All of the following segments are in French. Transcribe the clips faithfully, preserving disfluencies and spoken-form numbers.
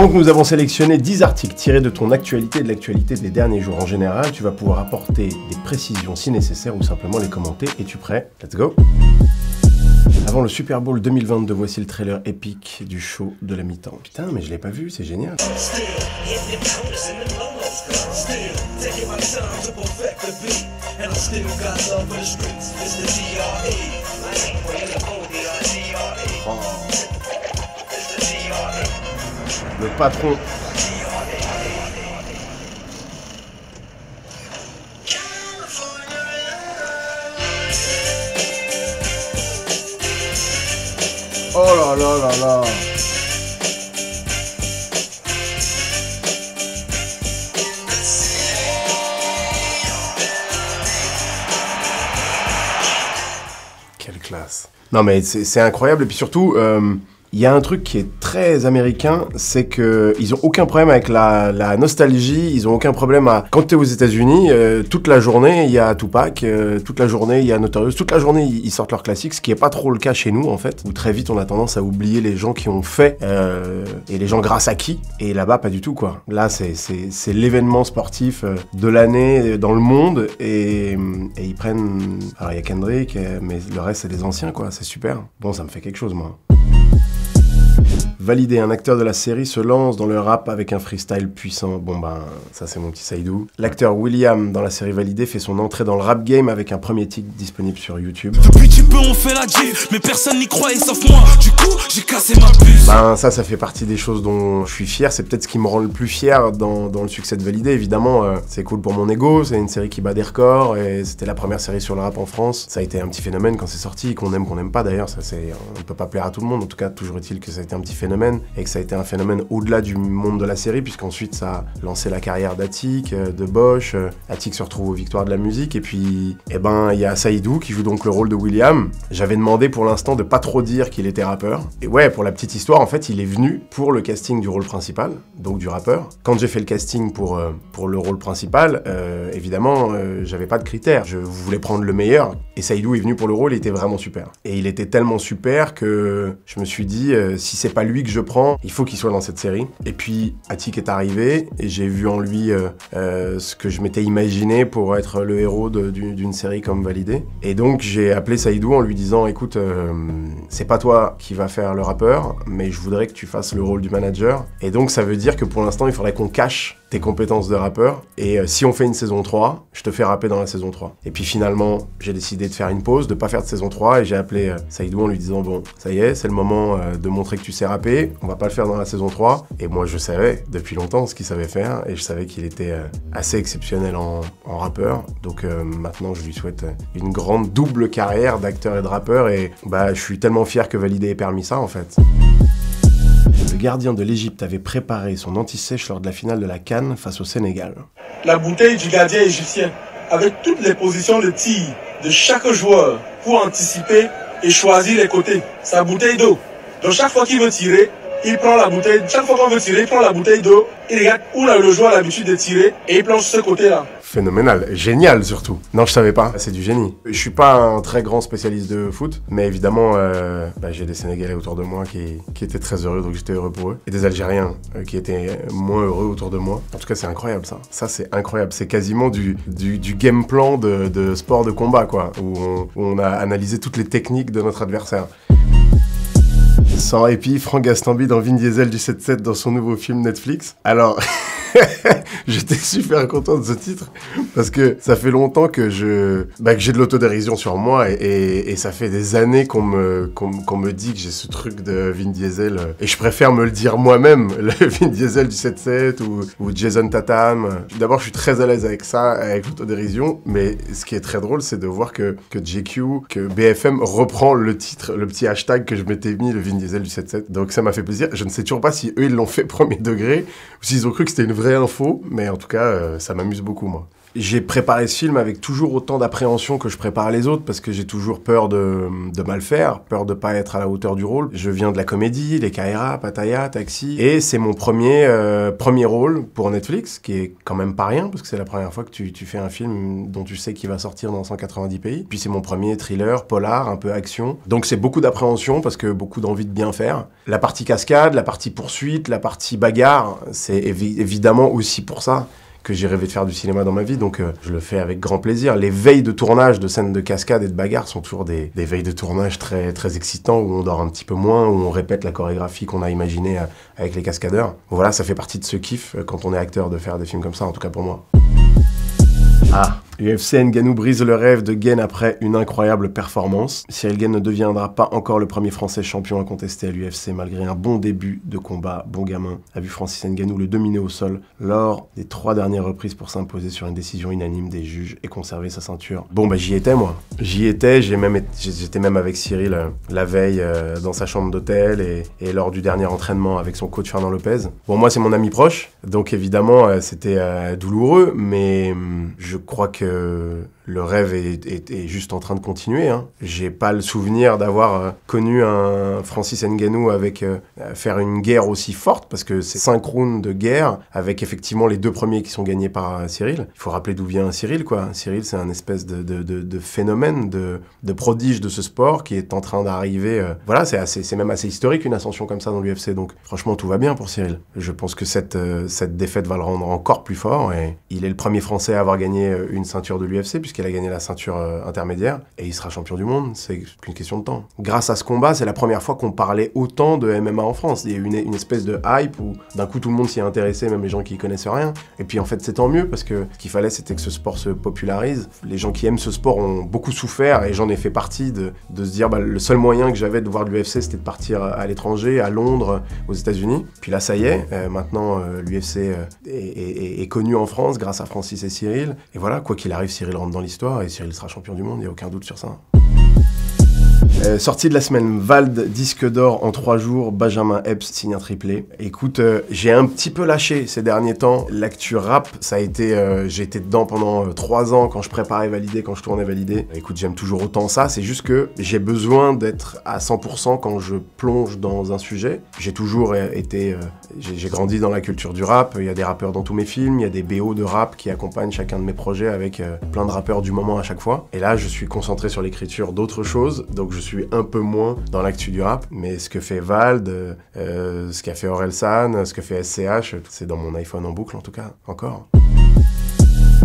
Franck, nous avons sélectionné dix articles tirés de ton actualité et de l'actualité des derniers jours en général. Tu vas pouvoir apporter des précisions si nécessaire ou simplement les commenter. Es-tu prêt? Let's go. Avant le SuperBowl deux mille vingt-deux, voici le trailer épique du show de la mi-temps. Putain, mais je l'ai pas vu, c'est génial. Oh. Le patron. Oh là là là là. Quelle classe. Non mais c'est incroyable, et puis surtout, il euh, y a un truc qui est très américain, c'est qu'ils ont aucun problème avec la, la nostalgie, ils ont aucun problème à... Quand t'es aux États-Unis, euh, toute la journée, il y a Tupac, euh, toute la journée, il y a Notorious, toute la journée, ils sortent leurs classiques, ce qui est pas trop le cas chez nous, en fait, où très vite, on a tendance à oublier les gens qui ont fait, euh, et les gens grâce à qui, et là-bas, pas du tout, quoi. Là, c'est l'événement sportif de l'année dans le monde, et, et ils prennent... Alors, il y a Kendrick, mais le reste, c'est des anciens, quoi. C'est super. Bon, ça me fait quelque chose, moi. Validé, un acteur de la série se lance dans le rap avec un freestyle puissant. Bon ben, ça c'est mon petit Saïdou. L'acteur William dans la série Validé fait son entrée dans le rap game avec un premier titre disponible sur YouTube. Depuis tu peux, on fait la G, mais personne n'y croyait sauf moi. Du coup, j'ai cassé ma puce. Ben ça, ça fait partie des choses dont je suis fier. C'est peut-être ce qui me rend le plus fier dans, dans le succès de Validé. Évidemment, euh, c'est cool pour mon ego. C'est une série qui bat des records et c'était la première série sur le rap en France. Ça a été un petit phénomène quand c'est sorti, qu'on aime, qu'on n'aime pas d'ailleurs. Ça, c'est, on peut pas plaire à tout le monde. En tout cas, toujours est-il que ça a été un petit phénomène et que ça a été un phénomène au-delà du monde de la série, puisqu'ensuite ça a lancé la carrière d'Hatik, de Bosch. Hatik se retrouve aux Victoires de la Musique et puis eh ben il y a Saïdou qui joue donc le rôle de William. J'avais demandé pour l'instant de pas trop dire qu'il était rappeur, et ouais, pour la petite histoire, en fait il est venu pour le casting du rôle principal, donc du rappeur. Quand j'ai fait le casting pour, euh, pour le rôle principal, euh, évidemment euh, j'avais pas de critères, je voulais prendre le meilleur, et Saïdou est venu pour le rôle, il était vraiment super, et il était tellement super que je me suis dit euh, si c'est pas lui que je prends, il faut qu'il soit dans cette série. Et puis Hatik est arrivé et j'ai vu en lui euh, euh, ce que je m'étais imaginé pour être le héros d'une série comme Validé. Et donc j'ai appelé Saïdou en lui disant écoute, euh, c'est pas toi qui va faire le rappeur, mais je voudrais que tu fasses le rôle du manager. Et donc ça veut dire que pour l'instant il faudrait qu'on cache tes compétences de rappeur, et euh, si on fait une saison trois, je te fais rapper dans la saison trois. Et puis finalement, j'ai décidé de faire une pause, de pas faire de saison trois, et j'ai appelé euh, Saïdou en lui disant bon, ça y est, c'est le moment euh, de montrer que tu sais rapper, on va pas le faire dans la saison trois. Et moi je savais depuis longtemps ce qu'il savait faire, et je savais qu'il était euh, assez exceptionnel en, en rappeur, donc euh, maintenant je lui souhaite une grande double carrière d'acteur et de rappeur, et bah je suis tellement fier que Validé ait permis ça en fait. Le gardien de l'Égypte avait préparé son anti-sèche lors de la finale de la CAN face au Sénégal. La bouteille du gardien égyptien, avec toutes les positions de tir de chaque joueur pour anticiper et choisir les côtés, sa bouteille d'eau. Donc chaque fois qu'il veut tirer, il prend la bouteille, chaque fois qu'on veut tirer, il prend la bouteille d'eau, il regarde où le joueur a l'habitude de tirer et il plonge ce côté-là. Phénoménal, génial surtout. Non, je savais pas, c'est du génie. Je suis pas un très grand spécialiste de foot, mais évidemment, euh, bah, j'ai des Sénégalais autour de moi qui, qui étaient très heureux, donc j'étais heureux pour eux. Et des Algériens euh, qui étaient moins heureux autour de moi. En tout cas, c'est incroyable ça. Ça, c'est incroyable. C'est quasiment du, du, du game plan de, de sport de combat, quoi, où on, où on a analysé toutes les techniques de notre adversaire. Sans répit, Franck Gastambide en Vin Diesel du sept sept dans son nouveau film Netflix. Alors, j'étais super content de ce titre parce que ça fait longtemps que je, bah, que j'ai de l'autodérision sur moi, et, et, et ça fait des années qu'on me, qu'on, qu'on me dit que j'ai ce truc de Vin Diesel, et je préfère me le dire moi-même, le Vin Diesel du sept sept ou, ou Jason Tatum. D'abord, je suis très à l'aise avec ça, avec l'autodérision, mais ce qui est très drôle, c'est de voir que, que J Q, que B F M reprend le titre, le petit hashtag que je m'étais mis, le Vin Diesel du sept sept, donc ça m'a fait plaisir. Je ne sais toujours pas si eux ils l'ont fait premier degré ou s'ils ont cru que c'était une vraie info, mais en tout cas euh, ça m'amuse beaucoup moi. j'ai préparé ce film avec toujours autant d'appréhension que je prépare les autres, parce que j'ai toujours peur de, de mal faire, peur de pas être à la hauteur du rôle. Je viens de la comédie, les Kaira, Pattaya, Taxi, et c'est mon premier, euh, premier rôle pour Netflix, qui est quand même pas rien, parce que c'est la première fois que tu, tu fais un film dont tu sais qu'il va sortir dans cent quatre-vingt-dix pays. Puis c'est mon premier thriller, polar, un peu action. Donc c'est beaucoup d'appréhension, parce que beaucoup d'envie de bien faire. La partie cascade, la partie poursuite, la partie bagarre, c'est évi- évidemment aussi pour ça que j'ai rêvé de faire du cinéma dans ma vie, donc euh, je le fais avec grand plaisir. Les veilles de tournage de scènes de cascade et de bagarre sont toujours des, des veilles de tournage très, très excitantes, où on dort un petit peu moins, où on répète la chorégraphie qu'on a imaginée avec les cascadeurs. Voilà, ça fait partie de ce kiff quand on est acteur de faire des films comme ça, en tout cas pour moi. Ah, U F C Ngannou brise le rêve de Gane après une incroyable performance. Cyril Gane ne deviendra pas encore le premier Français champion à contester à l'U F C malgré un bon début de combat. Bon gamin a vu Francis Ngannou le dominer au sol lors des trois dernières reprises pour s'imposer sur une décision unanime des juges et conserver sa ceinture. Bon bah j'y étais moi. J'y étais, j'ai même j'étais même avec Cyril euh, la veille euh, dans sa chambre d'hôtel et, et lors du dernier entraînement avec son coach Fernand Lopez. Bon moi c'est mon ami proche, donc évidemment euh, c'était euh, douloureux, mais euh, je crois que Euh, le rêve est, est, est juste en train de continuer. Hein. J'ai pas le souvenir d'avoir euh, connu un Francis Ngannou avec euh, faire une guerre aussi forte, parce que c'est cinq rounds de guerre avec effectivement les deux premiers qui sont gagnés par euh, Cyril. Il faut rappeler d'où vient Cyril, quoi. Cyril, c'est un espèce de, de, de, de phénomène, de, de prodige de ce sport qui est en train d'arriver. Euh, voilà, c'est assez, c'est même assez historique une ascension comme ça dans l'U F C. Donc franchement, tout va bien pour Cyril. Je pense que cette, euh, cette défaite va le rendre encore plus fort. Et il est le premier Français à avoir gagné une ceinture de l'U F C, puisqu'elle a gagné la ceinture euh, intermédiaire, et il sera champion du monde, c'est qu'une question de temps. Grâce à ce combat, c'est la première fois qu'on parlait autant de M M A en France. Il y a eu une, une espèce de hype où d'un coup tout le monde s'y est intéressé, même les gens qui y connaissent rien. Et puis en fait c'est tant mieux, parce que ce qu'il fallait c'était que ce sport se popularise. Les gens qui aiment ce sport ont beaucoup souffert, et j'en ai fait partie, de, de se dire bah, le seul moyen que j'avais de voir de l'U F C c'était de partir à l'étranger, à Londres, aux États-Unis. Puis là ça y est, euh, maintenant euh, l'U F C euh, est, est, est, est connu en France grâce à Francis et Cyril. Et voilà, quoi qu'il arrive, Cyril rentre dans l'histoire et Cyril sera champion du monde, il n'y a aucun doute sur ça. Euh, sortie de la semaine, Vald, disque d'or en trois jours, Benjamin Epps signe un triplé. Écoute, euh, j'ai un petit peu lâché ces derniers temps l'actu rap, ça a été, euh, j'ai été dedans pendant euh, trois ans quand je préparais Validé, quand je tournais Validé. Écoute, j'aime toujours autant ça, c'est juste que j'ai besoin d'être à cent pour cent quand je plonge dans un sujet. J'ai toujours été, euh, j'ai grandi dans la culture du rap, il y a des rappeurs dans tous mes films, il y a des B O de rap qui accompagnent chacun de mes projets avec euh, plein de rappeurs du moment à chaque fois. Et là, je suis concentré sur l'écriture d'autres choses, donc je suis Je suis un peu moins dans l'actu du rap, mais ce que fait Vald, euh, ce qu'a fait Orelsan, ce que fait S C H, c'est dans mon iPhone en boucle en tout cas, encore.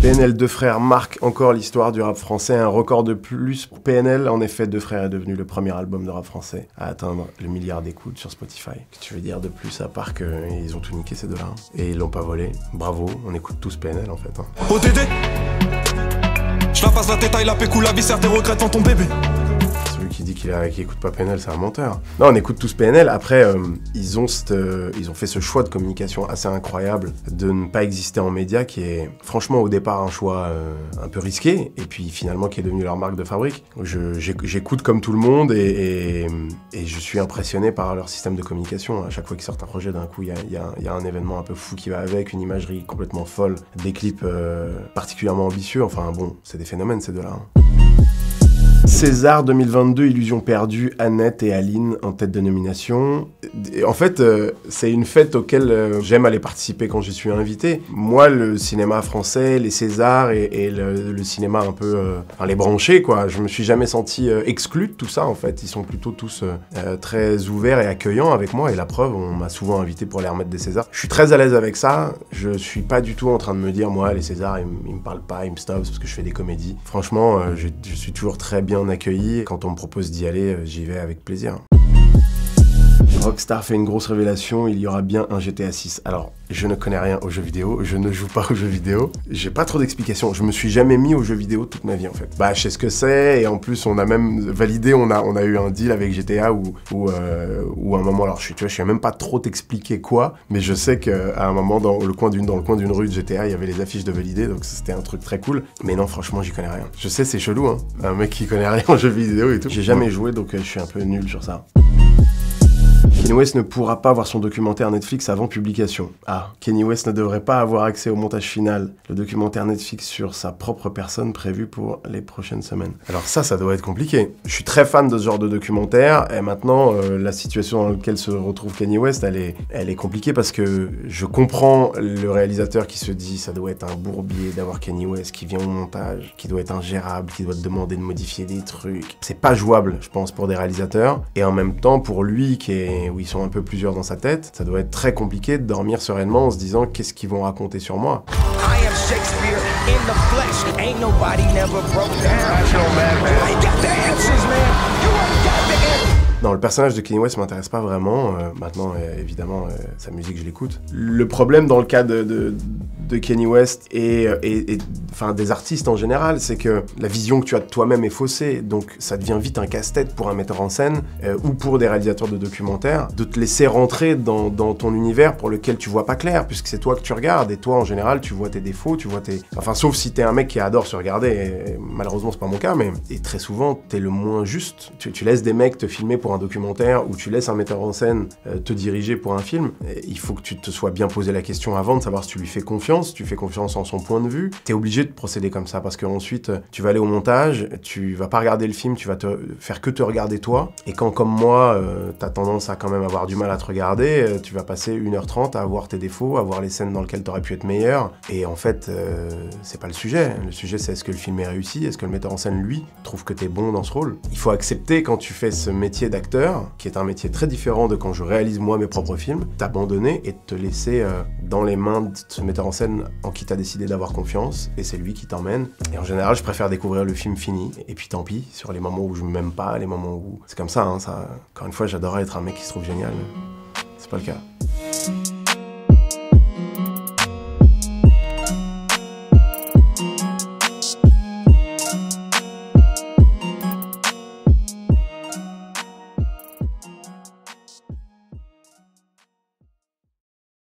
P N L Deux Frères marque encore l'histoire du rap français, un record de plus pour P N L. En effet, Deux Frères est devenu le premier album de rap français à atteindre le milliard d'écoutes sur Spotify. Que tu veux dire de plus à part qu'ils ont tout niqué ces deux-là, hein. Et ils l'ont pas volé. Bravo, on écoute tous P N L en fait. Hein. O T D, je la passe la tête, la pécou, la viscère, tes regrets devant ton bébé. Qui dit qu'il qu écoute pas P N L, c'est un menteur. Non, on écoute tous P N L. Après, euh, ils, ont cette, euh, ils ont fait ce choix de communication assez incroyable de ne pas exister en médias, qui est franchement au départ un choix euh, un peu risqué, et puis finalement qui est devenu leur marque de fabrique. J'écoute comme tout le monde et, et, et je suis impressionné par leur système de communication. À chaque fois qu'ils sortent un projet, d'un coup, il y, y, y a un événement un peu fou qui va avec, une imagerie complètement folle, des clips euh, particulièrement ambitieux. Enfin bon, c'est des phénomènes ces deux-là. Hein. César deux mille vingt-deux, Illusion perdue, Annette et Aline en tête de nomination. En fait, euh, c'est une fête auquel euh, j'aime aller participer quand j'y suis invité. Moi, le cinéma français, les Césars et, et le, le cinéma un peu... Euh, enfin, les branchés, quoi. Je me suis jamais senti euh, exclu de tout ça, en fait. Ils sont plutôt tous euh, très ouverts et accueillants avec moi. Et la preuve, on m'a souvent invité pour les remettre des Césars. Je suis très à l'aise avec ça. Je suis pas du tout en train de me dire, moi, les Césars, ils, ils me parlent pas, ils me stoppent parce que je fais des comédies. Franchement, euh, je, je suis toujours très bien Bien accueilli. Quand on me propose d'y aller, j'y vais avec plaisir. Rockstar fait une grosse révélation, il y aura bien un G T A six. Alors, je ne connais rien aux jeux vidéo, je ne joue pas aux jeux vidéo, j'ai pas trop d'explications, je me suis jamais mis aux jeux vidéo toute ma vie en fait. Bah, je sais ce que c'est, et en plus, on a même validé, on a, on a eu un deal avec G T A où, où, euh, où à un moment, alors je, tu vois, je sais même pas trop t'expliquer quoi, mais je sais qu'à un moment, dans le coin d'une rue de G T A, il y avait les affiches de Validé, donc c'était un truc très cool. Mais non, franchement, j'y connais rien. Je sais, c'est chelou, hein, un mec qui connaît rien aux jeux vidéo et tout. J'ai jamais joué, donc euh, je suis un peu nul sur ça. Kanye West ne pourra pas voir son documentaire Netflix avant publication. Ah, Kanye West ne devrait pas avoir accès au montage final. Le documentaire Netflix sur sa propre personne prévu pour les prochaines semaines. Alors ça, ça doit être compliqué. Je suis très fan de ce genre de documentaire, et maintenant, euh, la situation dans laquelle se retrouve Kanye West, elle est, elle est compliquée parce que je comprends le réalisateur qui se dit ça doit être un bourbier d'avoir Kanye West qui vient au montage, qui doit être ingérable, qui doit te demander de modifier des trucs. C'est pas jouable, je pense, pour des réalisateurs, et en même temps, pour lui, qui est où ils sont un peu plusieurs dans sa tête, ça doit être très compliqué de dormir sereinement en se disant qu'est-ce qu'ils vont raconter sur moi. Non, le personnage de Kanye West m'intéresse pas vraiment. Euh, maintenant, euh, évidemment, euh, sa musique, je l'écoute. Le problème dans le cas de, de, de Kanye West et, et, et enfin, des artistes en général, c'est que la vision que tu as de toi-même est faussée. Donc, ça devient vite un casse-tête pour un metteur en scène euh, ou pour des réalisateurs de documentaires de te laisser rentrer dans, dans ton univers pour lequel tu vois pas clair, puisque c'est toi que tu regardes. Et toi, en général, tu vois tes défauts, tu vois tes... Enfin, sauf si t'es un mec qui adore se regarder. Et, et, malheureusement, c'est pas mon cas, mais et très souvent, t'es le moins juste. Tu, tu laisses des mecs te filmer pour un documentaire où tu laisses un metteur en scène euh, te diriger pour un film, et il faut que tu te sois bien posé la question avant de savoir si tu lui fais confiance, tu fais confiance en son point de vue. T'es obligé de procéder comme ça parce que ensuite tu vas aller au montage, tu vas pas regarder le film, tu vas te faire que te regarder toi, et quand comme moi euh, t'as tendance à quand même avoir du mal à te regarder, euh, tu vas passer une heure trente à voir tes défauts, à voir les scènes dans lesquelles t'aurais pu être meilleur, et en fait euh, c'est pas le sujet. Le sujet, c'est est-ce que le film est réussi, est-ce que le metteur en scène lui trouve que t'es bon dans ce rôle. Il faut accepter quand tu fais ce métier d'acteur, qui est un métier très différent de quand je réalise moi mes propres films, t'abandonner et te laisser euh, dans les mains de ce metteur en scène en qui t'as décidé d'avoir confiance, et c'est lui qui t'emmène. Et en général, je préfère découvrir le film fini, et puis tant pis, sur les moments où je m'aime pas, les moments où... C'est comme ça, hein, ça... Encore une fois, j'adorerais être un mec qui se trouve génial, mais c'est pas le cas.